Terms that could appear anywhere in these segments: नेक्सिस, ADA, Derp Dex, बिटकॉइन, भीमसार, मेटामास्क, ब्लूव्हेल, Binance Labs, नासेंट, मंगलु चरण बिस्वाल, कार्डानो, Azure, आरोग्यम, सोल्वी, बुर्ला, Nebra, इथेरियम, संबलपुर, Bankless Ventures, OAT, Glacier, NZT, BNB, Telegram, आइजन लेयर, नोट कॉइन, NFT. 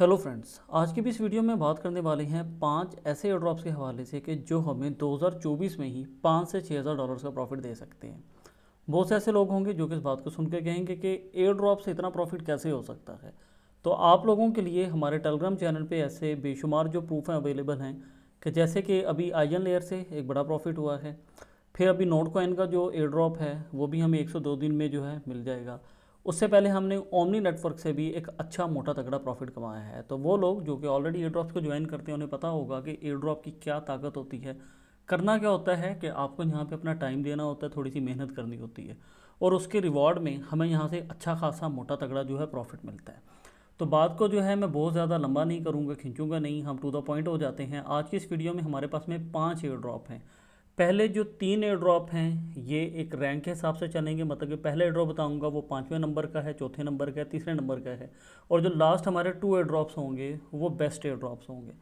Hello friends, आज की भी इस वीडियो में बात करने वाले हैं 5 ऐसे एयरड्रॉप्स के हवाले से कि जो हमें 2024 में ही $5 से $6,000 का प्रॉफिट दे सकते हैं। बहुत से ऐसे लोग होंगे जो कि इस बात को सुनकर कहेंगे कि एयरड्रॉप से इतना प्रॉफिट कैसे हो सकता है, तो आप लोगों के लिए हमारे टेलीग्राम चैनल पे ऐसे बेशुमार जो प्रूफ हैं अवेलेबल हैं कि जैसे कि अभी आइजन लेयर से एक बड़ा प्रॉफिट हुआ है, फिर अभी नोट कॉइन का जो एयरड्रॉप है वो भी हमें 102 दिन में जो है मिल जाएगा। उससे पहले हमने ओमनी नेटवर्क से भी एक अच्छा मोटा तगड़ा प्रॉफिट कमाया है। तो वो लोग जो कि ऑलरेडी एयरड्रॉप्स को ज्वाइन करते हैं उन्हें पता होगा कि एयरड्रॉप की क्या ताकत होती है। करना क्या होता है कि आपको यहाँ पे अपना टाइम देना होता है, थोड़ी सी मेहनत करनी होती है और उसके रिवॉर्ड में हमें यहाँ से अच्छा खासा मोटा तगड़ा जो है प्रॉफिट मिलता है। तो बात को जो है मैं बहुत ज़्यादा लंबा नहीं करूँगा, खींचूँगा नहीं, हम टू द पॉइंट हो जाते हैं। आज की इस वीडियो में हमारे पास में 5 एयरड्रॉप हैं। पहले जो 3 एयरड्रॉप हैं ये एक रैंक के हिसाब से चलेंगे, मतलब कि पहले एयरड्रॉप बताऊंगा वो 5वें नंबर का है, 4थे नंबर का है, 3रे नंबर का है और जो लास्ट हमारे 2 एयरड्रॉप्स होंगे वो बेस्ट एयरड्रॉप्स होंगे।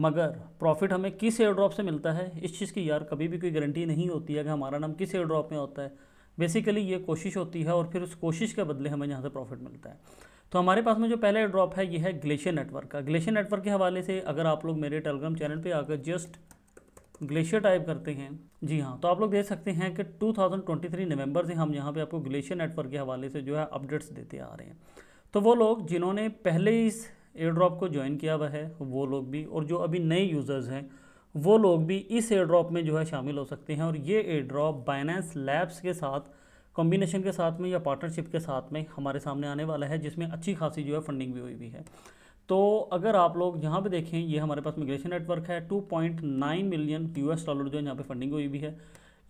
मगर प्रॉफिट हमें किस एयरड्रॉप से मिलता है इस चीज़ की यार कभी भी कोई गारंटी नहीं होती है कि हमारा नाम किस एयरड्रॉप में होता है। बेसिकली ये कोशिश होती है और फिर उस कोशिश के बदले हमें यहाँ से प्रॉफिट मिलता है। तो हमारे पास में जो पहला एयरड्रॉप है ये है ग्लेशियर नेटवर्क का। ग्लेशियर नेटवर्क के हवाले से अगर आप लोग मेरे टेलीग्राम चैनल पर आकर जस्ट ग्लेशियर टाइप करते हैं, जी हाँ, तो आप लोग देख सकते हैं कि 2023 नवंबर से हम यहाँ पे आपको ग्लेशियर नेटवर्क के हवाले से जो है अपडेट्स देते आ रहे हैं। तो वो लोग जिन्होंने पहले इस एयरड्रॉप को ज्वाइन किया हुआ है वो लोग भी और जो अभी नए यूज़र्स हैं वो लोग भी इस एयरड्रॉप में जो है शामिल हो सकते हैं। और ये एयरड्रॉप बाइनेंस लैब्स के साथ कॉम्बिनेशन के साथ में या पार्टनरशिप के साथ में हमारे सामने आने वाला है, जिसमें अच्छी खासी जो है फंडिंग भी हुई है। तो अगर आप लोग यहाँ पे देखें ये हमारे पास ग्लेशियर नेटवर्क है, $2.9 मिलियन जो यहाँ पे फंडिंग हुई भी है।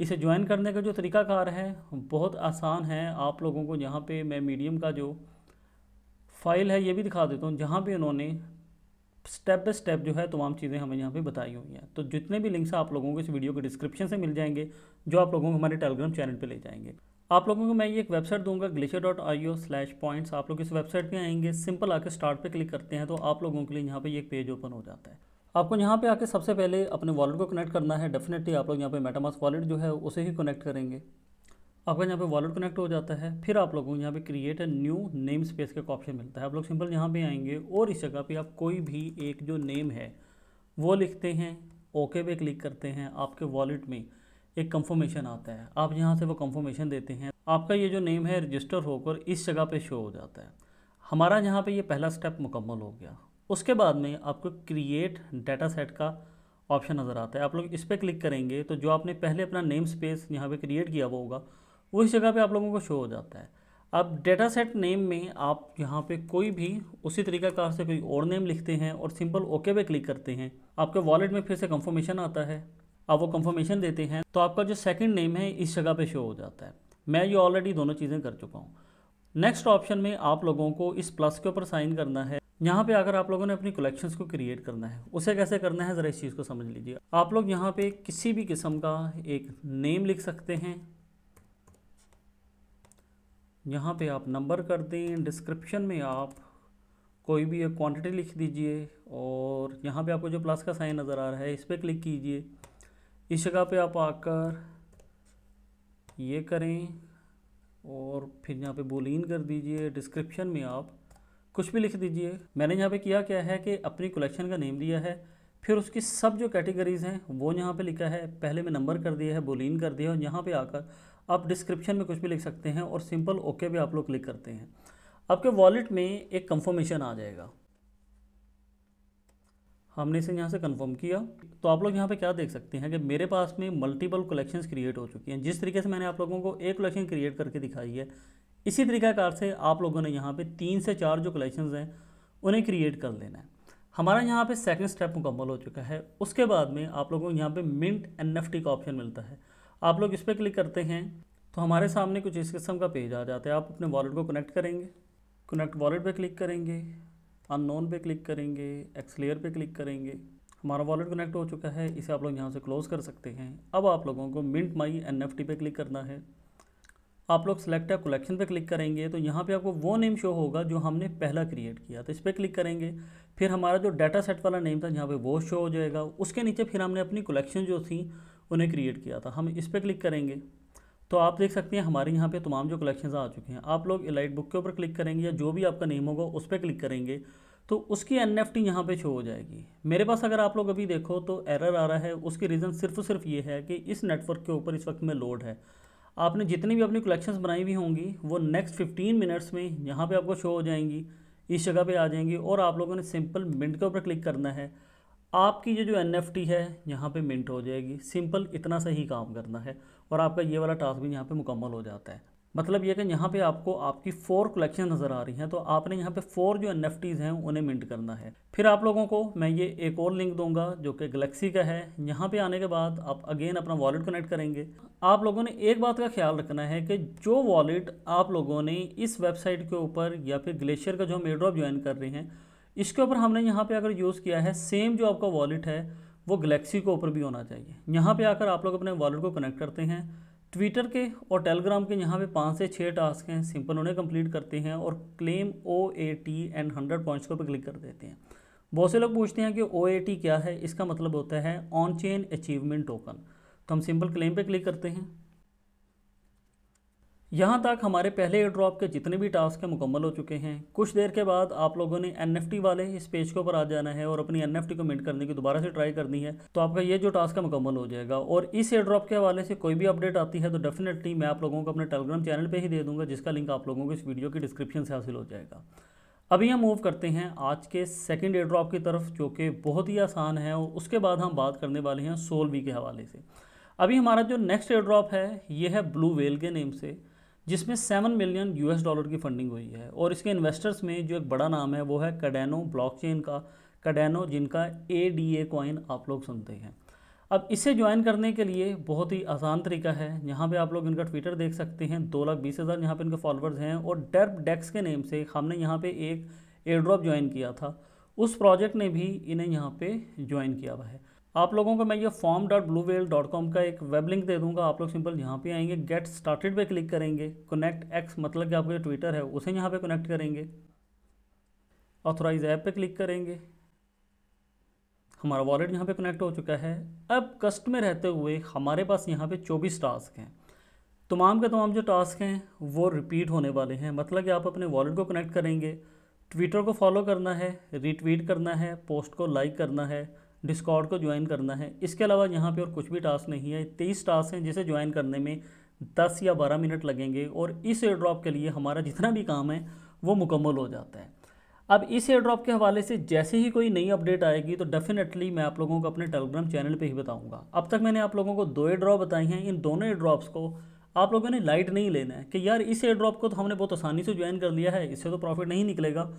इसे ज्वाइन करने का जो तरीकाकार है बहुत आसान है। आप लोगों को यहाँ पे मैं मीडियम का जो फाइल है ये भी दिखा देता हूँ, जहाँ पे उन्होंने स्टेप बाय स्टेप जो है तमाम चीज़ें हमें यहाँ पे बताई हुई हैं। तो जितने भी लिंक्स आप लोगों को इस वीडियो के डिस्क्रिप्शन से मिल जाएंगे जो आप लोगों को हमारे टेलीग्राम चैनल पर ले जाएंगे। आप लोगों को मैं ये एक वेबसाइट दूंगा glacier.io/points। आप लोग इस वेबसाइट पे आएंगे, सिंपल आके स्टार्ट पे क्लिक करते हैं तो आप लोगों के लिए यहाँ पे ये एक पेज ओपन हो जाता है। आपको यहाँ पे आके सबसे पहले अपने वॉलेट को कनेक्ट करना है। डेफिनेटली आप लोग यहाँ पे मेटामास्क वॉलेट जो है उसे ही कनेक्ट करेंगे। आपका यहाँ पे वॉलेट कनेक्ट हो जाता है, फिर आप लोगों को यहाँ पे create a new name space का ऑप्शन मिलता है। आप लोग सिंपल यहाँ पर आएंगे और इस जगह पर आप कोई भी एक जो नेम है वो लिखते हैं, ओके पे क्लिक करते हैं। आपके वॉलेट में एक कंफर्मेशन आता है, आप यहाँ से वो कंफर्मेशन देते हैं। आपका ये जो नेम है रजिस्टर होकर इस जगह पे शो हो जाता है। हमारा यहाँ पे ये पहला स्टेप मुकम्मल हो गया। उसके बाद में आपको क्रिएट डाटा सेट का ऑप्शन नज़र आता है, आप लोग इस पर क्लिक करेंगे तो जो आपने पहले अपना नेम स्पेस यहाँ पे क्रिएट किया हुआ होगा वो इस जगह पर आप लोगों को शो हो जाता है। अब डाटा सेट नेम में आप यहाँ पे कोई भी उसी तरीक़ाकार से कोई और नेम लिखते हैं और सिंपल ओके पे क्लिक करते हैं। आपके वॉलेट में फिर से कंफर्मेशन आता है, आप वो कंफर्मेशन देते हैं तो आपका जो सेकंड नेम है इस जगह पे शो हो जाता है। मैं ये ऑलरेडी दोनों चीज़ें कर चुका हूँ। नेक्स्ट ऑप्शन में आप लोगों को इस प्लस के ऊपर साइन करना है। यहाँ पे अगर आप लोगों ने अपनी कलेक्शंस को क्रिएट करना है, उसे कैसे करना है ज़रा इस चीज़ को समझ लीजिए। आप लोग यहाँ पे किसी भी किस्म का एक नेम लिख सकते हैं, यहाँ पर आप नंबर कर दें, डिस्क्रिप्शन में आप कोई भी एक क्वान्टिटी लिख दीजिए और यहाँ पर आपको जो प्लस का साइन नज़र आ रहा है इस पर क्लिक कीजिए। इस जगह पे आप आकर ये करें और फिर यहाँ पे बोलियन कर दीजिए, डिस्क्रिप्शन में आप कुछ भी लिख दीजिए। मैंने यहाँ पे किया क्या है कि अपनी कलेक्शन का नेम दिया है, फिर उसकी सब जो कैटेगरीज़ हैं वो यहाँ पे लिखा है। पहले मैं नंबर कर दिया है, बोलियन कर दिया है और यहाँ पे आकर आप डिस्क्रिप्शन में कुछ भी लिख सकते हैं और सिंपल ओके भी आप लोग क्लिक करते हैं। आपके वॉलेट में एक कंफर्मेशन आ जाएगा, हमने इसे यहाँ से कंफर्म किया तो आप लोग यहाँ पे क्या देख सकते हैं कि मेरे पास में मल्टीपल कलेक्शंस क्रिएट हो चुकी हैं। जिस तरीके से मैंने आप लोगों को एक कलेक्शन क्रिएट करके दिखाई है इसी तरीक़ाकार से आप लोगों ने यहाँ पे 3 से 4 जो कलेक्शंस हैं उन्हें क्रिएट कर लेना है। हमारा यहाँ पे सेकंड स्टेप मुकम्मल हो चुका है। उसके बाद में आप लोगों को यहाँ पर मिंट NFT का ऑप्शन मिलता है, आप लोग इस पर क्लिक करते हैं तो हमारे सामने कुछ इस किस्म का पेज आ जाता है। आप अपने वॉलेट को कनेक्ट करेंगे, कनेक्ट वॉलेट पर क्लिक करेंगे, अननोन पे क्लिक करेंगे, एक्सलेयर पे क्लिक करेंगे। हमारा वॉलेट कनेक्ट हो चुका है, इसे आप लोग यहाँ से क्लोज़ कर सकते हैं। अब आप लोगों को मिंट माई NFT पे क्लिक करना है। आप लोग सेलेक्ट अ कलेक्शन पे क्लिक करेंगे तो यहाँ पे आपको वो नेम शो होगा जो हमने पहला क्रिएट किया, तो इस पर क्लिक करेंगे। फिर हमारा जो डाटा सेट वाला नेम था यहाँ पर वो शो हो जाएगा। उसके नीचे फिर हमने अपनी कलेक्शन जो थी उन्हें क्रिएट किया था, हम इस पर क्लिक करेंगे तो आप देख सकते हैं हमारे यहाँ पे तमाम जो कलेक्शंस आ चुके हैं। आप लोग इलाइट बुक के ऊपर क्लिक करेंगे या जो भी आपका नेम होगा उस पर क्लिक करेंगे तो उसकी NFT यहाँ पे शो हो जाएगी। मेरे पास अगर आप लोग अभी देखो तो एरर आ रहा है, उसकी रीज़न सिर्फ और सिर्फ ये है कि इस नेटवर्क के ऊपर इस वक्त में लोड है। आपने जितनी भी अपनी कलेक्शंस बनाई हुई होंगी वो नेक्स्ट 15 मिनट्स में यहाँ पे आपको शो हो जाएंगी, इस जगह पे आ जाएंगी और आप लोगों ने सिंपल मिंट के ऊपर क्लिक करना है। आपकी ये जो NFT है यहाँ पे मिंट हो जाएगी। सिंपल इतना सा ही काम करना है और आपका ये वाला टास्क भी यहाँ पे मुकम्मल हो जाता है। मतलब ये कि यहाँ पे आपको आपकी 4 कलेक्शन नज़र आ रही हैं, तो आपने यहाँ पे 4 जो NFTs हैं उन्हें मिंट करना है। फिर आप लोगों को मैं ये एक और लिंक दूंगा जो कि गैलेक्सी का है। यहाँ पे आने के बाद आप अगेन अपना वॉलेट कनेक्ट करेंगे। आप लोगों ने एक बात का ख्याल रखना है कि जो वॉलेट आप लोगों ने इस वेबसाइट के ऊपर या फिर ग्लेशियर का जो हम एयरड्रॉप ज्वाइन कर रहे हैं इसके ऊपर हमने यहाँ पर अगर यूज़ किया है, सेम जो आपका वॉलेट है वो गैलेक्सी के ऊपर भी होना चाहिए। यहाँ पर आकर आप लोग अपने वॉलेट को कनेक्ट करते हैं। ट्विटर के और टेलीग्राम के यहाँ पे 5 से 6 टास्क हैं, सिंपल उन्हें कंप्लीट करते हैं और क्लेम OAT एंड 100 पॉइंट्स को पे क्लिक कर देते हैं। बहुत से लोग पूछते हैं कि OAT क्या है, इसका मतलब होता है ऑन चेन अचीवमेंट टोकन। तो हम सिंपल क्लेम पे क्लिक करते हैं। यहाँ तक हमारे पहले एयर ड्रॉप के जितने भी टास्क हैं मुकम्मल हो चुके हैं। कुछ देर के बाद आप लोगों ने NFT वाले इस पेज के ऊपर आ जाना है और अपनी NFT को मिंट करने की दोबारा से ट्राई करनी है, तो आपका ये जो टास्क है मुकम्मल हो जाएगा। और इस एयर ड्रॉप के हवाले से कोई भी अपडेट आती है तो डेफिनेटली मैं आप लोगों को अपने टेलीग्राम चैनल पर ही दे दूँगा, जिसका लिंक आप लोगों को इस वीडियो की डिस्क्रिप्शन से हासिल हो जाएगा। अभी हम मूव करते हैं आज के सेकेंड एयर ड्रॉप की तरफ, जो कि बहुत ही आसान है, और उसके बाद हम बात करने वाले हैं सोल्वी के हवाले से। अभी हमारा जो नेक्स्ट एयर ड्रॉप है ये है ब्लूव्हेल के नेम से, जिसमें $7 मिलियन की फंडिंग हुई है। और इसके इन्वेस्टर्स में जो एक बड़ा नाम है वो है कार्डानो ब्लॉकचेन का, कार्डानो जिनका ADA कॉइन आप लोग सुनते हैं। अब इसे ज्वाइन करने के लिए बहुत ही आसान तरीका है। यहाँ पे आप लोग इनका ट्विटर देख सकते हैं, 2,20,000 यहाँ पे इनके फॉलोअर्स हैं। और डर्प डेक्स के नेम से हमने यहाँ पे एक एयरड्रॉप ज्वाइन किया था, उस प्रोजेक्ट ने भी इन्हें यहाँ पर ज्वाइन किया हुआ है। आप लोगों को मैं ये form.bluewhale.com का एक वेब लिंक दे दूंगा। आप लोग सिंपल यहाँ पे आएंगे, गेट स्टार्टेड पे क्लिक करेंगे, कनेक्ट एक्स मतलब कि आपका जो ट्विटर है उसे यहाँ पे कनेक्ट करेंगे, ऑथोराइज ऐप पे क्लिक करेंगे। हमारा वॉलेट यहाँ पे कनेक्ट हो चुका है। अब कस्ट में रहते हुए हमारे पास यहाँ पे 24 टास्क हैं। तमाम के तमाम जो टास्क हैं वो रिपीट होने वाले हैं, मतलब कि आप अपने वॉलेट को कनेक्ट करेंगे, ट्विटर को फॉलो करना है, रीट्वीट करना है, पोस्ट को लाइक करना है, डिस्कॉर्ड को ज्वाइन करना है। इसके अलावा यहाँ पे और कुछ भी टास्क नहीं है। 23 टास्क हैं जिसे ज्वाइन करने में 10 या 12 मिनट लगेंगे और इस एयर ड्रॉप के लिए हमारा जितना भी काम है वो मुकम्मल हो जाता है। अब इस एयर ड्रॉप के हवाले से जैसे ही कोई नई अपडेट आएगी तो डेफिनेटली मैं आप लोगों को अपने टेलीग्राम चैनल पर ही बताऊँगा। अब तक मैंने आप लोगों को 2 एयर ड्रॉप बताई हैं। इन दोनों एयर ड्रॉप्स को आप लोगों ने लाइट नहीं लेना है कि यार इस एयर ड्रॉप को तो हमने बहुत आसानी से ज्वाइन कर लिया है, इससे तो प्रॉफिट नहीं निकलेगा।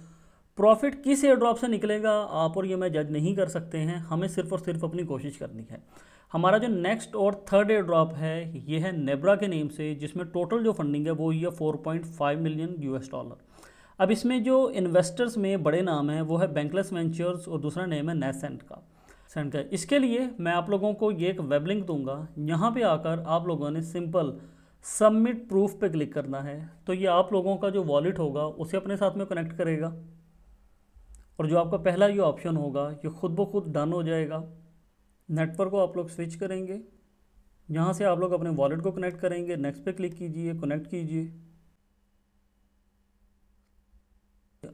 प्रॉफिट किस एयर ड्रॉप से निकलेगा आप और ये मैं जज नहीं कर सकते हैं, हमें सिर्फ और सिर्फ अपनी कोशिश करनी है। हमारा जो नेक्स्ट और थर्ड एयर ड्रॉप है ये है नेब्रा के नेम से, जिसमें टोटल जो फंडिंग है वो ये $4.5 मिलियन। अब इसमें जो इन्वेस्टर्स में बड़े नाम हैं वो है बैंकलेस वेंचर्स और दूसरा नेम है नासेंट का। इसके लिए मैं आप लोगों को ये एक वेब लिंक दूँगा। यहाँ पर आकर आप लोगों ने सिंपल सबमिट प्रूफ पर क्लिक करना है, तो ये आप लोगों का जो वॉलेट होगा उसे अपने साथ में कनेक्ट करेगा और जो आपका पहला ये ऑप्शन होगा ये खुद ब खुद डन हो जाएगा। नेटवर्क को आप लोग स्विच करेंगे, यहाँ से आप लोग अपने वॉलेट को कनेक्ट करेंगे, नेक्स्ट पे क्लिक कीजिए, कनेक्ट कीजिए।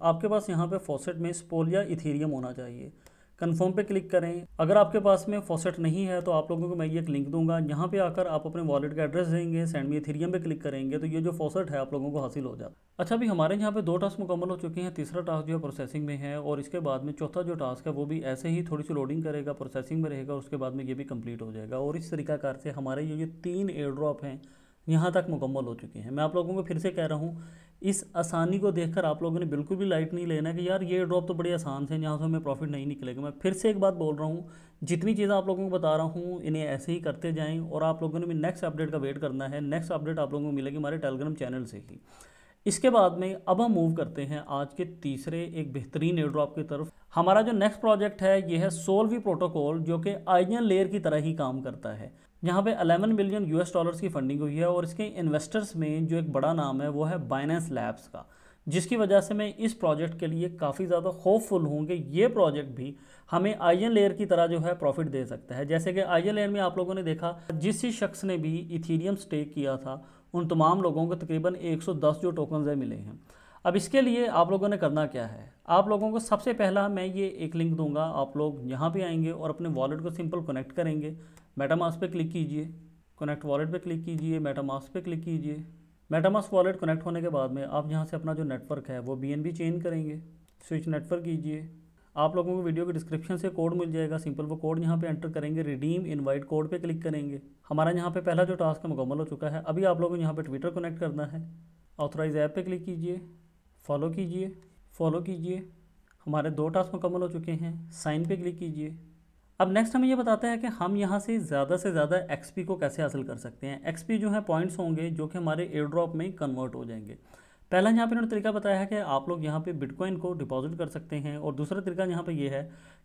आपके पास यहाँ पे फॉसेट में स्पोल या इथेरियम होना चाहिए, कंफर्म पे क्लिक करें। अगर आपके पास में फॉसेट नहीं है तो आप लोगों को मैं ये एक लिंक दूंगा। यहाँ पे आकर आप अपने वॉलेट का एड्रेस देंगे, सेंड मी इथेरियम पे क्लिक करेंगे तो ये जो फॉसेट है आप लोगों को हासिल हो जाता है। अच्छा, अभी हमारे यहाँ पे 2 टास्क मुकम्मल हो चुके हैं, तीसरा टास्क जो है प्रोसेसिंग में है और इसके बाद में चौथा जो टास्क है वो भी ऐसे ही थोड़ी सी लोडिंग करेगा, प्रोसेसिंग में रहेगा, उसके बाद में ये भी कम्प्लीट हो जाएगा। और इस तरीक़ाकार से हमारे ये जो 3 एयर ड्रॉप हैं यहाँ तक मुकम्मल हो चुके हैं। मैं आप लोगों को फिर से कह रहा हूँ, इस आसानी को देखकर आप लोगों ने बिल्कुल भी लाइट नहीं लेना कि यार ये ड्रॉप तो बड़े आसान से यहाँ से हमें प्रॉफिट नहीं निकलेगा। मैं फिर से एक बात बोल रहा हूँ, जितनी चीज़ें आप लोगों को बता रहा हूँ इन्हें ऐसे ही करते जाएं और आप लोगों ने भी नेक्स्ट अपडेट का वेट करना है। नेक्स्ट अपडेट आप लोगों को मिलेगी हमारे टेलीग्राम चैनल से ही। इसके बाद में अब हम मूव करते हैं आज के तीसरे एक बेहतरीन एयर ड्रॉप की तरफ। हमारा जो नेक्स्ट प्रोजेक्ट है ये है सोल्वी प्रोटोकॉल, जो कि आइजन लेयर की तरह ही काम करता है। यहाँ पे $11 मिलियन की फंडिंग हुई है और इसके इन्वेस्टर्स में जो एक बड़ा नाम है वो है बाइनेंस लैब्स का, जिसकी वजह से मैं इस प्रोजेक्ट के लिए काफ़ी ज़्यादा होपफुल हूँ कि ये प्रोजेक्ट भी हमें आइजन लेयर की तरह जो है प्रॉफिट दे सकता है। जैसे कि आइजन लेयर में आप लोगों ने देखा जिस शख्स ने भी इथेरियम स्टेक किया था उन तमाम लोगों को तकरीबन 110 जो टोकन्स मिले हैं। अब इसके लिए आप लोगों ने करना क्या है, आप लोगों को सबसे पहला मैं ये एक लिंक दूंगा, आप लोग यहाँ पे आएंगे और अपने वॉलेट को सिंपल कनेक्ट करेंगे। मेटामास्क पे क्लिक कीजिए, कनेक्ट वॉलेट पे क्लिक कीजिए, मेटामास्क पे क्लिक कीजिए। मेटामास्क वॉलेट कनेक्ट होने के बाद में आप यहाँ से अपना जो नेटवर्क है वो BNB चेंज करेंगे, स्विच नेटवर्क कीजिए। आप लोगों को वीडियो के डिस्क्रिप्शन से कोड मिल जाएगा, सिंपल वो कोड यहाँ पे एंटर करेंगे, रिडीम इनवाइट कोड पे क्लिक करेंगे। हमारा यहाँ पे पहला जो टास्क मुकम्मल हो चुका है। अभी आप लोगों को यहाँ पे ट्विटर कनेक्ट करना है, ऑथराइज ऐप पे क्लिक कीजिए, फॉलो कीजिए, फॉलो कीजिए। हमारे दो टास्क मुकम्मल हो चुके हैं, साइन पे क्लिक कीजिए। अब नेक्स्ट हमें ये बताता है कि हम यहाँ से ज़्यादा XP को कैसे हासिल कर सकते हैं। XP जो है पॉइंट्स होंगे जो कि हमारे एयर ड्रॉप में कन्वर्ट हो जाएंगे। पहला यहाँ पे इन्होंने तरीका बताया है कि आप लोग यहाँ पे बिटकॉइन को डिपॉजिट कर सकते हैं, और दूसरा तरीका यहाँ पे ये है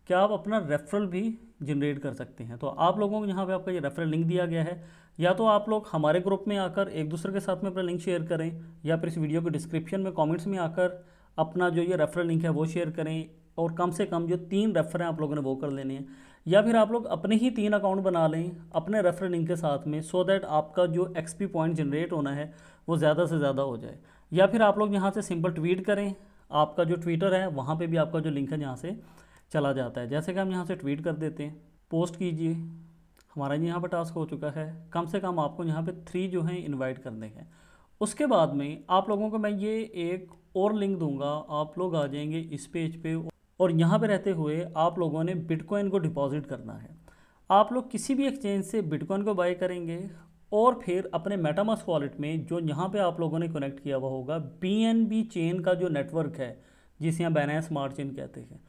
कि आप अपना रेफरल भी जनरेट कर सकते हैं। तो आप लोगों को यहाँ पे आपका ये रेफरल लिंक दिया गया है, या तो आप लोग हमारे ग्रुप में आकर एक दूसरे के साथ में अपना लिंक शेयर करें, या फिर इस वीडियो के डिस्क्रिप्शन में कॉमेंट्स में आकर अपना जो ये रेफरल लिंक है वो शेयर करें, और कम से कम जो 3 रेफर हैं आप लोगों ने वो कर लेने हैं, या फिर आप लोग अपने ही 3 अकाउंट बना लें अपने रेफर लिंक के साथ में, सो दैट आपका जो XP पॉइंट जनरेट होना है वो ज़्यादा से ज़्यादा हो जाए। या फिर आप लोग यहाँ से सिंपल ट्वीट करें, आपका जो ट्विटर है वहाँ पे भी आपका जो लिंक है यहाँ से चला जाता है। जैसे कि हम यहाँ से ट्वीट कर देते हैं, पोस्ट कीजिए। हमारा यहाँ पर टास्क हो चुका है, कम से कम आपको यहाँ पर 3 जो हैं इन्वाइट करने हैं। उसके बाद में आप लोगों को मैं ये एक और लिंक दूँगा, आप लोग आ जाएंगे इस पेज पर, और यहाँ पे रहते हुए आप लोगों ने बिटकॉइन को डिपॉजिट करना है। आप लोग किसी भी एक्सचेंज से बिटकॉइन को बाय करेंगे, और फिर अपने मेटामास्क वॉलेट में जो यहाँ पे आप लोगों ने कनेक्ट किया हुआ होगा BNB चेन का जो नेटवर्क है, जिसे यहाँ बाइनेंस स्मार्ट चेन कहते हैं,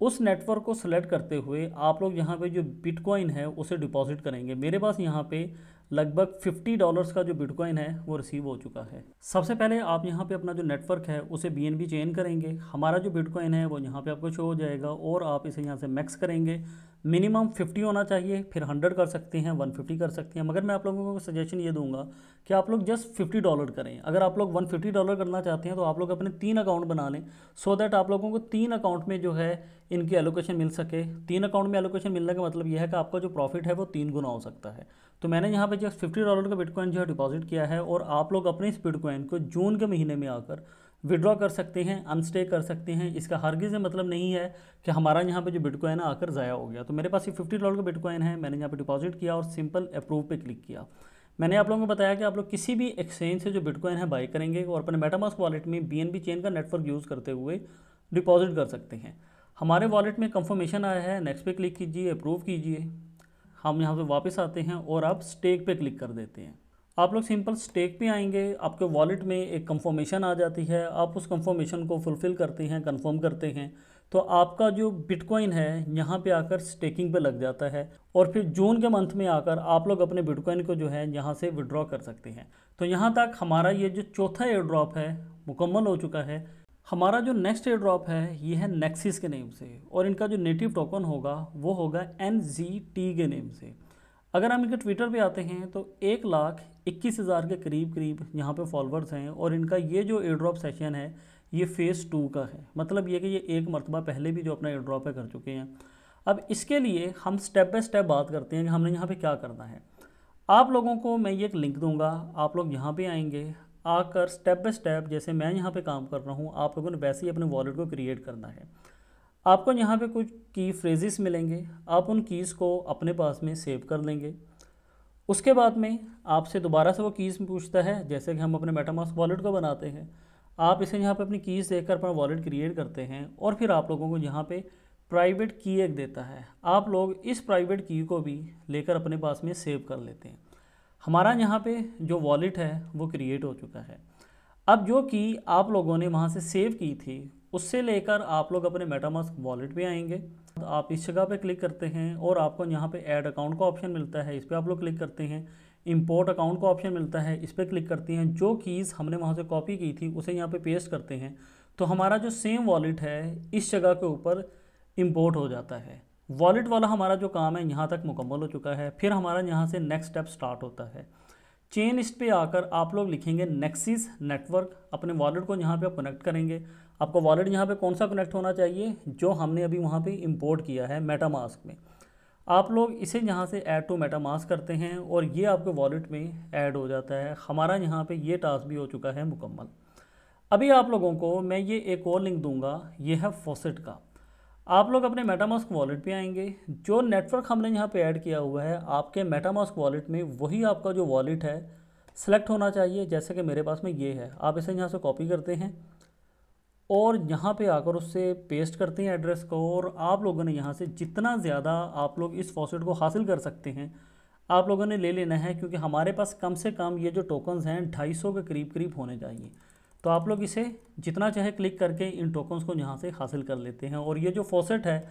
उस नेटवर्क को सिलेक्ट करते हुए आप लोग यहाँ पे जो बिटकॉइन है उसे डिपॉजिट करेंगे। मेरे पास यहाँ पे लगभग $50 का जो बिटकॉइन है वो रिसीव हो चुका है। सबसे पहले आप यहाँ पे अपना जो नेटवर्क है उसे BNB चेन करेंगे। हमारा जो बिटकॉइन है वो यहाँ पे आपको शो हो जाएगा, और आप इसे यहाँ से मैक्स करेंगे। मिनिमम 50 होना चाहिए, फिर 100 कर सकते हैं, 150 कर सकते हैं, मगर मैं आप लोगों को सजेशन ये दूंगा कि आप लोग जस्ट $50 करें। अगर आप लोग $150 करना चाहते हैं तो आप लोग अपने 3 अकाउंट बना लें, सो दैट आप लोगों को 3 अकाउंट में जो है इनकी एलोकेशन मिल सके। 3 अकाउंट में एलोकेशन मिलने का मतलब यह है कि आपका जो प्रॉफिट है वो 3 गुना हो सकता है। तो मैंने यहाँ पे जस्ट $50 का बिटकॉइन जो है डिपॉजिट किया है, और आप लोग अपने इस बिटकॉइन को जून के महीने में आकर विड्रॉ कर सकते हैं, अनस्टे कर सकते हैं। इसका हरगिज़ मतलब नहीं है कि हमारा यहाँ पे जो बिटकॉइन है आकर ज़ाया हो गया। तो मेरे पास ये $50 का बिटकॉइन है, मैंने यहाँ पे डिपॉजिट किया और सिंपल अप्रूव पे क्लिक किया। मैंने आप लोगों को बताया कि आप लोग किसी भी एक्सचेंज से जो बिटकॉइन है बाई करेंगे, और अपने मेटामास्क वॉलेट में BNB चेन का नेटवर्क यूज़ करते हुए डिपॉजिट कर सकते हैं। हमारे वॉलेट में कंफर्मेशन आया है, नेक्स्ट पे क्लिक कीजिए, अप्रूव कीजिए। हम यहाँ पे वापस आते हैं और आप स्टेक पे क्लिक कर देते हैं। आप लोग सिंपल स्टेक पे आएंगे, आपके वॉलेट में एक कंफर्मेशन आ जाती है, आप उस कंफर्मेशन को फुलफ़िल करते हैं, कंफर्म करते हैं, तो आपका जो बिटकॉइन है यहाँ पे आकर स्टेकिंग पे लग जाता है, और फिर जून के मंथ में आकर आप लोग अपने बिटकॉइन को जो है यहाँ से विड्रॉ कर सकते हैं। तो यहाँ तक हमारा ये जो चौथा एयर ड्रॉप है मुकम्मल हो चुका है। हमारा जो नेक्स्ट एयर ड्रॉप है ये है नेक्सिस के नेम से, और इनका जो नेटिव टोकन होगा वो होगा NZT के नेम से। अगर हम इनके ट्विटर पे आते हैं तो 1,21,000 के करीब यहाँ पे फॉलोअर्स हैं, और इनका ये जो एयर ड्रॉप सेशन है ये फेज़ 2 का है। मतलब ये कि ये एक मरतबा पहले भी जो अपना एयर ड्रॉप है कर चुके हैं। अब इसके लिए हम स्टेप बाय स्टेप बात करते हैं कि हमने यहाँ पर क्या करना है। आप लोगों को मैं ये एक लिंक दूँगा, आप लोग यहाँ पर आएँगे, आकर स्टेप बाय स्टेप जैसे मैं यहाँ पे काम कर रहा हूँ आप लोगों ने वैसे ही अपने वॉलेट को क्रिएट करना है। आपको यहाँ पे कुछ की फ्रेजेस मिलेंगे, आप उन कीज़ को अपने पास में सेव कर लेंगे। उसके बाद में आपसे दोबारा से वो कीज़ पूछता है, जैसे कि हम अपने मेटामास्क वॉलेट को बनाते हैं। आप इसे यहाँ पर अपनी कीज़ देकर अपना वॉलेट क्रिएट करते हैं, और फिर आप लोगों को यहाँ पर प्राइवेट की एक देता है। आप लोग इस प्राइवेट की को भी लेकर अपने पास में सेव कर लेते हैं। हमारा यहाँ पे जो वॉलेट है वो क्रिएट हो चुका है। अब जो की आप लोगों ने वहाँ से सेव की थी उससे लेकर आप लोग अपने मेटामास्क वॉलेट पे आएंगे, तो आप इस जगह पे क्लिक करते हैं और आपको यहाँ पे ऐड अकाउंट का ऑप्शन मिलता है, इस पर आप लोग क्लिक करते हैं। इंपोर्ट अकाउंट का ऑप्शन मिलता है, इस पर क्लिक करते हैं। जो कीज़ हमने वहाँ से कॉपी की थी उसे यहाँ पर पेस्ट करते हैं, तो हमारा जो सेम वॉलेट है इस जगह के ऊपर इम्पोर्ट हो जाता है। वॉलेट वाला हमारा जो काम है यहाँ तक मुकम्मल हो चुका है। फिर हमारा यहाँ से नेक्स्ट स्टेप स्टार्ट होता है। चेन लिस्ट पे आकर आप लोग लिखेंगे नेक्सिस नेटवर्क, अपने वॉलेट को यहाँ पे आप कनेक्ट करेंगे। आपका वॉलेट यहाँ पे कौन सा कनेक्ट होना चाहिए, जो हमने अभी वहाँ पे इंपोर्ट किया है मेटामास्क में। आप लोग इसे यहाँ से ऐड टू मेटामास्क करते हैं और ये आपके वॉलेट में ऐड हो जाता है। हमारा यहाँ पर ये टास्क भी हो चुका है मुकम्मल। अभी आप लोगों को मैं ये एक और लिंक दूंगा, ये है फॉसेट का। आप लोग अपने मेटामास्क वॉलेट पे आएंगे, जो नेटवर्क हमने यहाँ पे ऐड किया हुआ है आपके मेटामास्क वॉलेट में वही आपका जो वॉलेट है सेलेक्ट होना चाहिए। जैसे कि मेरे पास में ये है, आप इसे यहाँ से कॉपी करते हैं और यहाँ पे आकर उससे पेस्ट करते हैं एड्रेस को, और आप लोगों ने यहाँ से जितना ज़्यादा आप लोग इस फॉसेट को हासिल कर सकते हैं आप लोगों ने ले लेना है, क्योंकि हमारे पास कम से कम ये जो टोकन्स हैं 250 के करीब होने चाहिए। तो आप लोग इसे जितना चाहे क्लिक करके इन टोकन्स को यहाँ से हासिल कर लेते हैं, और ये जो फॉसेट है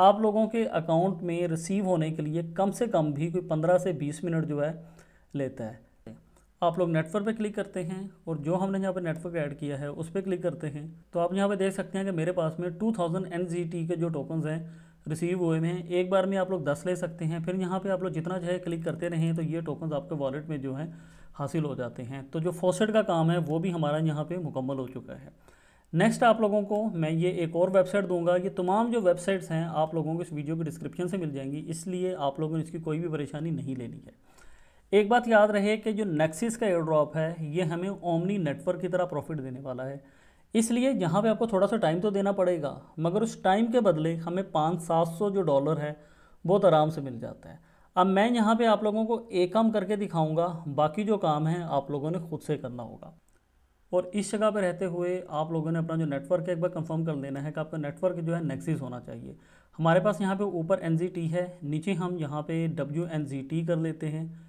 आप लोगों के अकाउंट में रिसीव होने के लिए कम से कम भी कोई 15 से 20 मिनट जो है लेता है। आप लोग नेटवर्क पे क्लिक करते हैं और जो हमने यहाँ पे नेटवर्क ऐड किया है उस पर क्लिक करते हैं, तो आप यहाँ पे देख सकते हैं कि मेरे पास में 2000 NZT के जो टोकन्स हैं रिसीव हुए हैं। एक बार में आप लोग 10 ले सकते हैं, फिर यहाँ पे आप लोग जितना चाहे क्लिक करते रहें तो ये टोकन्स आपके वॉलेट में जो है हासिल हो जाते हैं। तो जो फॉसेट का काम है वो भी हमारा यहाँ पर मुकम्मल हो चुका है। नेक्स्ट आप लोगों को मैं ये एक और वेबसाइट दूंगा, ये तमाम जो वेबसाइट्स हैं आप लोगों को इस वीडियो की डिस्क्रिप्शन से मिल जाएंगी, इसलिए आप लोगों ने इसकी कोई भी परेशानी नहीं लेनी है। एक बात याद रहे कि जो नेक्सिस का एयर ड्रॉप है ये हमें ओमनी नेटवर्क की तरह प्रॉफिट देने वाला है, इसलिए यहाँ पे आपको थोड़ा सा टाइम तो देना पड़ेगा, मगर उस टाइम के बदले हमें 500-700 जो डॉलर है बहुत आराम से मिल जाता है। अब मैं यहाँ पे आप लोगों को एक काम करके दिखाऊंगा, बाकी जो काम है आप लोगों ने खुद से करना होगा। और इस जगह पर रहते हुए आप लोगों ने अपना जो नेटवर्क है एक बार कंफर्म कर लेना है कि आपका नेटवर्क जो है नेक्सिस होना चाहिए। हमारे पास यहाँ पर ऊपर NZT है, नीचे हम यहाँ पर WNZT कर लेते हैं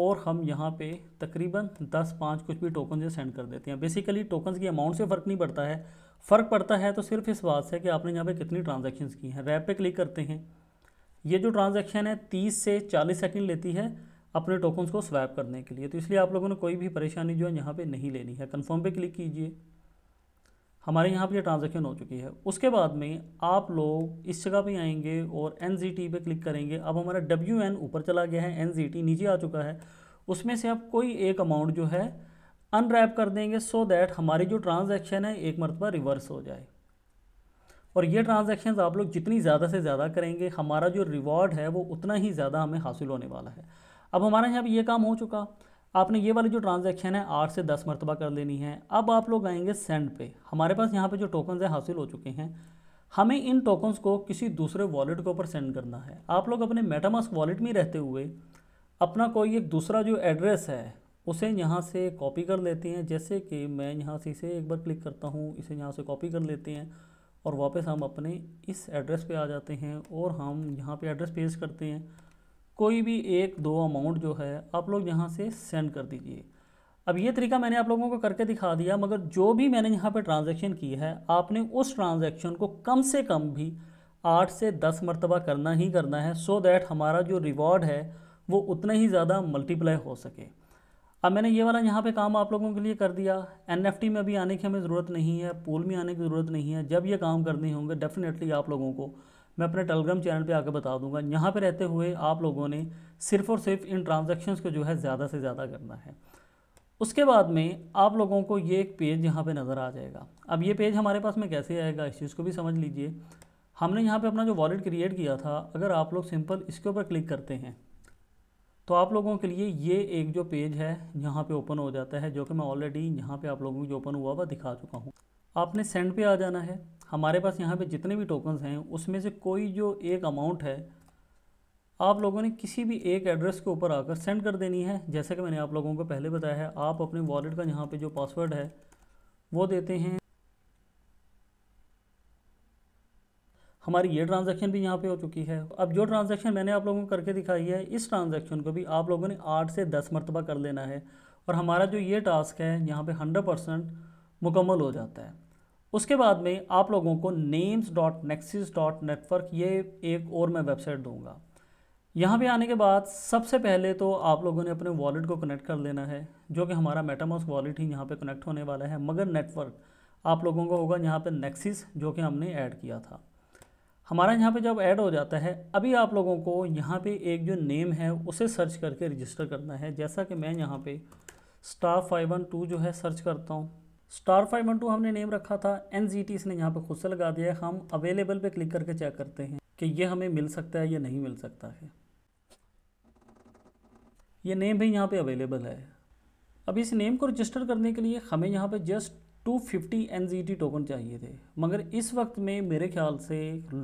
और हम यहाँ पे तकरीबन 10-5 कुछ भी टोकन जो सेंड कर देते हैं। बेसिकली टोकन्स की अमाउंट से फ़र्क नहीं पड़ता है, फ़र्क पड़ता है तो सिर्फ इस बात से कि आपने यहाँ पे कितनी ट्रांजैक्शंस की हैं। रैप पे क्लिक करते हैं, ये जो ट्रांजैक्शन है 30 से 40 सेकंड लेती है अपने टोकन्स को स्वैप करने के लिए, तो इसलिए आप लोगों ने कोई भी परेशानी जो है यहाँ पर नहीं लेनी है। कन्फर्म पर क्लिक कीजिए, हमारे यहाँ पर यह ट्रांजेक्शन हो चुकी है। उसके बाद में आप लोग इस जगह पे आएंगे और NZT पे क्लिक करेंगे। अब हमारा WN ऊपर चला गया है, NZT नीचे आ चुका है, उसमें से आप कोई एक अमाउंट जो है अनरैप कर देंगे सो दैट हमारी जो ट्रांजैक्शन है एक मरतबा रिवर्स हो जाए। और ये ट्रांजैक्शंस आप लोग जितनी ज़्यादा से ज़्यादा करेंगे हमारा जो रिवॉर्ड है वो उतना ही ज़्यादा हमें हासिल होने वाला है। अब हमारे यहाँ पर ये काम हो चुका, आपने ये वाली जो ट्रांजैक्शन है 8 से 10 मरतबा कर लेनी है। अब आप लोग आएंगे सेंड पे, हमारे पास यहाँ पे जो टोकन्स हैं हासिल हो चुके हैं, हमें इन टोकन्स को किसी दूसरे वॉलेट के ऊपर सेंड करना है। आप लोग अपने मेटामास्क वॉलेट में रहते हुए अपना कोई एक दूसरा जो एड्रेस है उसे यहाँ से कॉपी कर लेते हैं। जैसे कि मैं यहाँ से इसे एक बार क्लिक करता हूँ, इसे यहाँ से कॉपी कर लेते हैं और वापस हम अपने इस एड्रेस पर आ जाते हैं और हम यहाँ पर एड्रेस पेस्ट करते हैं। कोई भी 1-2 अमाउंट जो है आप लोग यहाँ से सेंड कर दीजिए। अब ये तरीका मैंने आप लोगों को करके दिखा दिया, मगर जो भी मैंने यहाँ पे ट्रांजैक्शन की है आपने उस ट्रांजैक्शन को कम से कम भी 8 से 10 मरतबा करना ही करना है सो दैट हमारा जो रिवॉर्ड है वो उतना ही ज़्यादा मल्टीप्लाई हो सके। अब मैंने ये वाला यहाँ पे काम आप लोगों के लिए कर दिया। NFT में भी आने की हमें ज़रूरत नहीं है, पूल में आने की ज़रूरत नहीं है। जब ये काम करने होंगे डेफिनेटली आप लोगों को मैं अपने टेलीग्राम चैनल पे आकर बता दूंगा। यहाँ पे रहते हुए आप लोगों ने सिर्फ और सिर्फ इन ट्रांजैक्शंस को जो है ज़्यादा से ज़्यादा करना है। उसके बाद में आप लोगों को ये एक पेज यहाँ पे नज़र आ जाएगा। अब ये पेज हमारे पास में कैसे आएगा इस चीज़ को भी समझ लीजिए। हमने यहाँ पे अपना जो वॉलेट क्रिएट किया था, अगर आप लोग सिंपल इसके ऊपर क्लिक करते हैं तो आप लोगों के लिए ये एक जो पेज है यहाँ पर ओपन हो जाता है, जो कि मैं ऑलरेडी यहाँ पर आप लोगों को जो ओपन हुआ हुआ दिखा चुका हूँ। आपने सेंड पे आ जाना है। हमारे पास यहाँ पे जितने भी टोकन्स हैं उसमें से कोई जो एक अमाउंट है आप लोगों ने किसी भी एक एड्रेस के ऊपर आकर सेंड कर देनी है। जैसे कि मैंने आप लोगों को पहले बताया है, आप अपने वॉलेट का यहाँ पे जो पासवर्ड है वो देते हैं। हमारी ये ट्रांजैक्शन भी यहाँ पे हो चुकी है। अब जो ट्रांजैक्शन मैंने आप लोगों को करके दिखाई है इस ट्रांजैक्शन को भी आप लोगों ने 8 से 10 मरतबा कर लेना है और हमारा जो ये टास्क है यहाँ पर 100% मुकम्मल हो जाता है। उसके बाद में आप लोगों को names.nexis.network ये एक और मैं वेबसाइट दूंगा। यहाँ पे आने के बाद सबसे पहले तो आप लोगों ने अपने वॉलेट को कनेक्ट कर लेना है, जो कि हमारा मेटामास्क वॉलेट ही यहाँ पे कनेक्ट होने वाला है, मगर नेटवर्क आप लोगों का होगा यहाँ पे नेक्सिस, जो कि हमने ऐड किया था। हमारा यहाँ पे जब ऐड हो जाता है अभी आप लोगों को यहाँ पर एक जो नेम है उसे सर्च करके रजिस्टर करना है। जैसा कि मैं यहाँ पर *512 जो है सर्च करता हूँ। *512 हमने नेम रखा था, NZT इसने यहाँ पे खुद से लगा दिया है। हम अवेलेबल पे क्लिक करके चेक करते हैं कि ये हमें मिल सकता है या नहीं मिल सकता है। ये नेम भी यहाँ पे अवेलेबल है। अब इस नेम को रजिस्टर करने के लिए हमें यहाँ पे जस्ट 250 NZT टोकन चाहिए थे, मगर इस वक्त में मेरे ख्याल से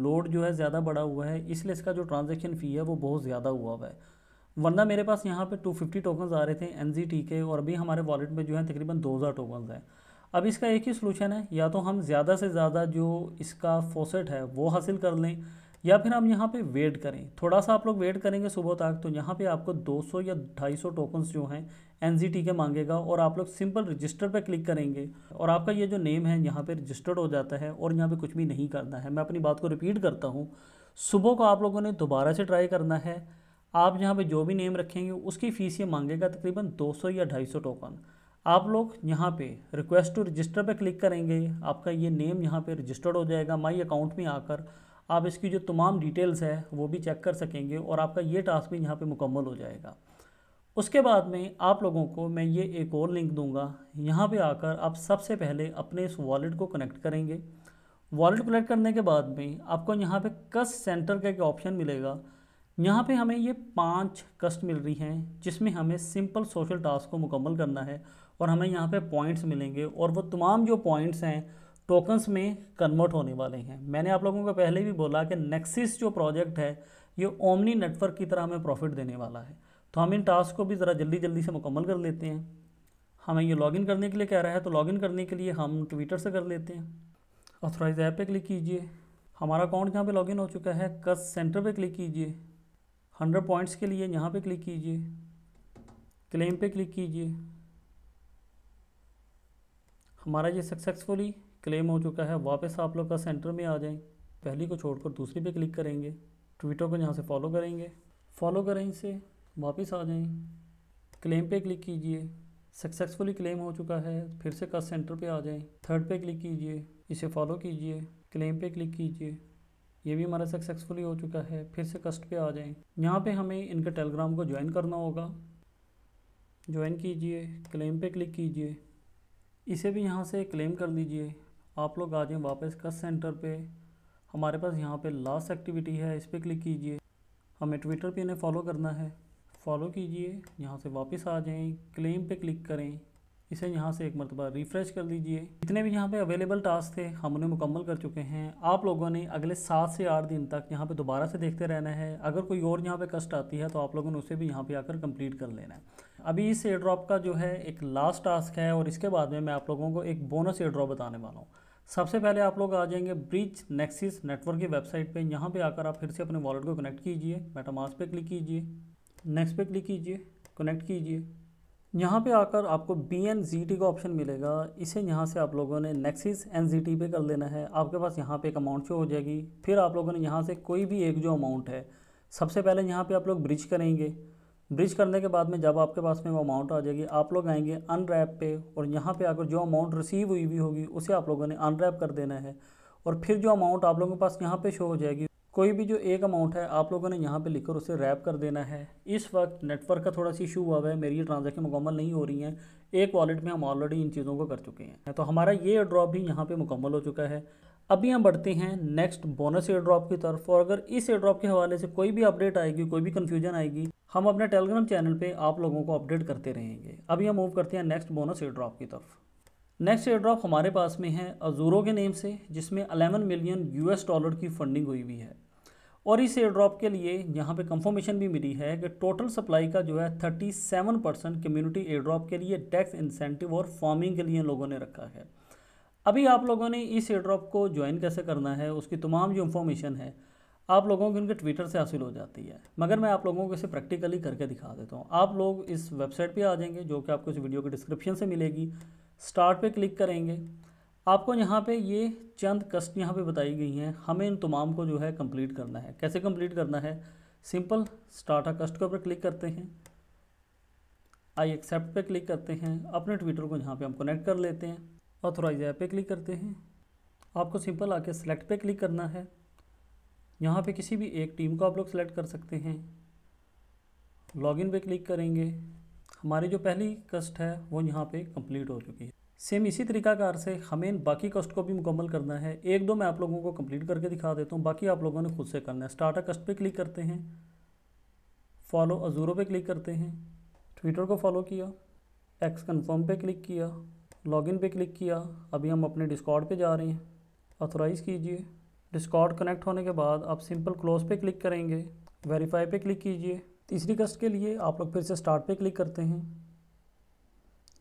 लोड जो है ज़्यादा बढ़ा हुआ है, इसलिए इसका जो ट्रांजैक्शन फ़ी है वो बहुत ज़्यादा हुआ है। वरना मेरे पास यहाँ पे 250 टोकन्स आ रहे थे NZT के, और अभी हमारे वॉलेट में जो है तकरीबन 2000 टोकन्स हैं। अब इसका एक ही सोलूशन है, या तो हम ज़्यादा से ज़्यादा जो इसका फोसेट है वो हासिल कर लें, या फिर हम यहाँ पे वेट करें। थोड़ा सा आप लोग वेट करेंगे सुबह तक, तो यहाँ पे आपको 200 या 250 टोकन्स जो हैं NZT के मांगेगा, और आप लोग सिंपल रजिस्टर पे क्लिक करेंगे और आपका ये जो नेम है यहाँ पे रजिस्टर्ड हो जाता है, और यहाँ पे कुछ भी नहीं करना है। मैं अपनी बात को रिपीट करता हूँ, सुबह को आप लोगों ने दोबारा से ट्राई करना है। आप यहाँ पर जो भी नेम रखेंगे उसकी फ़ीस ये मांगेगा तकरीबन 200 या 250 टोकन। आप लोग यहाँ पे रिक्वेस्ट टू रजिस्टर पर क्लिक करेंगे, आपका ये नेम यहाँ पर रजिस्टर्ड हो जाएगा। माई अकाउंट में आकर आप इसकी जो तमाम डिटेल्स है वो भी चेक कर सकेंगे, और आपका ये टास्क भी यहाँ पे मुकम्मल हो जाएगा। उसके बाद में आप लोगों को मैं ये एक और लिंक दूंगा, यहाँ पे आकर आप सबसे पहले अपने इस वॉलेट को कनेक्ट करेंगे। वॉलेट कनेक्ट करने के बाद में आपको यहाँ पे कस्ट सेंटर का एक ऑप्शन मिलेगा। यहाँ पे हमें ये 5 कस्ट मिल रही हैं, जिसमें हमें सिंपल सोशल टास्क को मुकम्मल करना है, और हमें यहाँ पर पॉइंट्स मिलेंगे, और वो तमाम जो पॉइंट्स हैं टोकन्स में कन्वर्ट होने वाले हैं। मैंने आप लोगों को पहले भी बोला कि नेक्सिस जो प्रोजेक्ट है ये ओमनी नेटवर्क की तरह हमें प्रॉफिट देने वाला है, तो हम इन टास्क को भी ज़रा जल्दी जल्दी से मुकम्मल कर लेते हैं। हमें ये लॉगिन करने के लिए कह रहा है, तो लॉगिन करने के लिए हम ट्विटर से कर लेते हैं। ऑथराइज ऐप पे क्लिक कीजिए, हमारा अकाउंट यहाँ पर लॉगिन हो चुका है। कस्ट सेंटर पर क्लिक कीजिए, 100 पॉइंट्स के लिए यहाँ पर क्लिक कीजिए, क्लेम पर क्लिक कीजिए। हमारा ये सक्सेसफुली क्लेम हो चुका है। वापस आप लोग का सेंटर में आ जाएं, पहली को छोड़कर दूसरी पे क्लिक करेंगे, ट्विटर को यहाँ से फॉलो करेंगे, फॉलो करें इसे, वापस आ जाएं, क्लेम पे क्लिक कीजिए, सक्सेसफुली क्लेम हो चुका है। फिर से कस्ट सेंटर पे आ जाएं, थर्ड पे क्लिक कीजिए, इसे फॉलो कीजिए, क्लेम पे क्लिक कीजिए, ये भी हमारा सक्सेसफुली हो चुका है। फिर से कस्ट पे आ जाएं, यहाँ पर हमें इनके टेलीग्राम को ज्वाइन करना होगा, ज्वाइन कीजिए, क्लेम पे क्लिक कीजिए, इसे भी यहाँ से क्लेम कर लीजिए। आप लोग आ जाएँ वापस कस्ट सेंटर पे, हमारे पास यहाँ पे लास्ट एक्टिविटी है, इस पर क्लिक कीजिए। हमें ट्विटर पे इन्हें फॉलो करना है, फॉलो कीजिए, यहाँ से वापस आ जाएं, क्लेम पे क्लिक करें, इसे यहाँ से एक मरतबा रिफ़्रेश कर लीजिए। जितने भी यहाँ पे अवेलेबल टास्क थे हम उन्हें मुकम्मल कर चुके हैं। आप लोगों ने अगले 7 से 8 दिन तक यहाँ पर दोबारा से देखते रहना है। अगर कोई और यहाँ पे कष्ट आती है तो आप लोगों ने उसे भी यहाँ पे आकर कंप्लीट कर लेना है। अभी इस एयर ड्रॉप का जो है एक लास्ट टास्क है, और इसके बाद में मैं आप लोगों को एक बोनस एयर ड्रॉप बताने वाला हूँ। सबसे पहले आप लोग आ जाएंगे ब्रिज नेक्सिस नेटवर्क की वेबसाइट पर। यहाँ पर आकर आप फिर से अपने वॉलेट को कनेक्ट कीजिए, मेटामास्क पर क्लिक कीजिए, नेक्स्ट पर क्लिक कीजिए, कनेक्ट कीजिए। यहाँ पे आकर आपको BNZT का ऑप्शन मिलेगा, इसे यहाँ से आप लोगों ने नेक्सिस NZT पे कर लेना है। आपके पास यहाँ पे एक अमाउंट शो हो जाएगी। फिर आप लोगों ने यहाँ से कोई भी एक जो अमाउंट है, सबसे पहले यहाँ पे आप लोग ब्रिज करेंगे। ब्रिज करने के बाद में जब आपके पास में वो अमाउंट आ जाएगी, आप लोग आएंगे अनरैप पे, और यहाँ पे आकर जो अमाउंट रिसीव हुई भी होगी उसे आप लोगों ने अनरैप कर देना है। और फिर जो अमाउंट आप लोगों के पास यहाँ पे शो हो जाएगी, कोई भी जो एक अमाउंट है आप लोगों ने यहाँ पे लिखकर उसे रैप कर देना है। इस वक्त नेटवर्क का थोड़ा सा इशू हुआ है, मेरी ये ट्रांजैक्शन मुकम्मल नहीं हो रही हैं। एक वॉलेट में हम ऑलरेडी इन चीज़ों को कर चुके हैं, तो हमारा ये एयर ड्रॉप भी यहाँ पे मुकम्मल हो चुका है। अभी हम बढ़ते हैं नेक्स्ट बोनस एयर ड्रॉप की तरफ, और अगर इस एयर ड्रॉप के हवाले से कोई भी अपडेट आएगी, कोई भी कन्फ्यूजन आएगी, हम अपने टेलीग्राम चैनल पर आप लोगों को अपडेट करते रहेंगे। अभी हम मूव करते हैं नेक्स्ट बोनस एयर ड्रॉप की तरफ। नेक्स्ट एयर ड्रॉप हमारे पास में है अजूरो के नेम से, जिसमें $11 मिलियन की फंडिंग हुई हुई है, और इस एयर ड्रॉप के लिए यहाँ पे कंफर्मेशन भी मिली है कि टोटल सप्लाई का जो है 37% कम्युनिटी एयर ड्रॉप के लिए टैक्स इंसेंटिव और फार्मिंग के लिए लोगों ने रखा है। अभी आप लोगों ने इस एयर ड्रॉप को ज्वाइन कैसे करना है, उसकी तमाम जो इन्फॉर्मेशन है आप लोगों को उनके ट्विटर से हासिल हो जाती है, मगर मैं आप लोगों को इसे प्रैक्टिकली करके दिखा देता हूँ। आप लोग इस वेबसाइट पर आ जाएंगे, जो कि आपको इस वीडियो के डिस्क्रिप्शन से मिलेगी। स्टार्ट पे क्लिक करेंगे, आपको यहाँ पे ये चंद कस्ट यहाँ पे बताई गई हैं, हमें इन तमाम को जो है कंप्लीट करना है। कैसे कंप्लीट करना है, सिंपल स्टार्ट कस्ट के ऊपर क्लिक करते हैं, आई एक्सेप्ट पे क्लिक करते हैं, अपने ट्विटर को यहाँ पे हम कनेक्ट कर लेते हैं, ऑथोराइज ऐप पे क्लिक करते हैं। आपको सिंपल आके सेलेक्ट पे क्लिक करना है, यहाँ पे किसी भी एक टीम को आप लोग सेलेक्ट कर सकते हैं, लॉगिन पे क्लिक करेंगे। हमारी जो पहली कस्ट है वो यहाँ पे कंप्लीट हो चुकी है। सेम इसी तरीक़ाकार से हमें इन बाकी कस्ट को भी मुकम्मल करना है। एक दो मैं आप लोगों को कंप्लीट करके दिखा देता हूँ, बाकी आप लोगों ने खुद से करना है। स्टार्टर कस्ट पे क्लिक करते हैं, फॉलो अजूरो पे क्लिक करते हैं, ट्विटर को फॉलो किया, एक्स कन्फर्म पे क्लिक किया, लॉगिन पे क्लिक किया। अभी हम अपने डिस्कॉर्ड पे जा रहे हैं, ऑथोराइज़ कीजिए। डिस्कॉर्ड कनेक्ट होने के बाद आप सिंपल क्लोज पे क्लिक करेंगे, वेरीफाई पे क्लिक कीजिए। तीसरी कस्ट के लिए आप लोग फिर से स्टार्ट पे क्लिक करते हैं।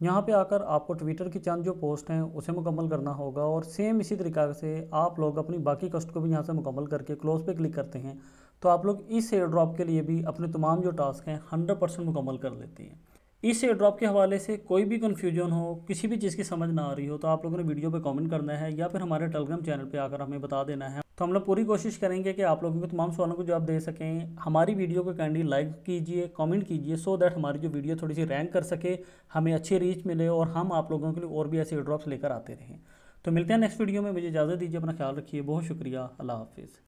यहाँ पे आकर आपको ट्विटर की चंद जो पोस्ट हैं उसे मुकम्मल करना होगा और सेम इसी तरीक़ा से आप लोग अपनी बाकी कस्ट को भी यहाँ से मुकम्मल करके क्लोज पे क्लिक करते हैं। तो आप लोग इस एयर ड्रॉप के लिए भी अपने तमाम जो टास्क हैं 100% मुकम्मल कर लेते हैं। इस एयर ड्रॉप के हवाले से कोई भी कन्फ्यूजन हो, किसी भी चीज़ की समझ ना आ रही हो, तो आप लोगों ने वीडियो पर कॉमेंट करना है या फिर हमारे टेलीग्राम चैनल पर आकर हमें बता देना है। तो हम लोग पूरी कोशिश करेंगे कि आप लोगों के तमाम सवालों को जवाब दे सकें। हमारी वीडियो को काइंडली लाइक कीजिए, कमेंट कीजिए, सो दैट हमारी जो वीडियो थोड़ी सी रैंक कर सके, हमें अच्छी रीच मिले और हम आप लोगों के लिए और भी ऐसे एयरड्रॉप्स लेकर आते रहें। तो मिलते हैं नेक्स्ट वीडियो में। मुझे इजाज़त दीजिए, अपना ख्याल रखिए, बहुत शुक्रिया, अल्लाह हाफिज़।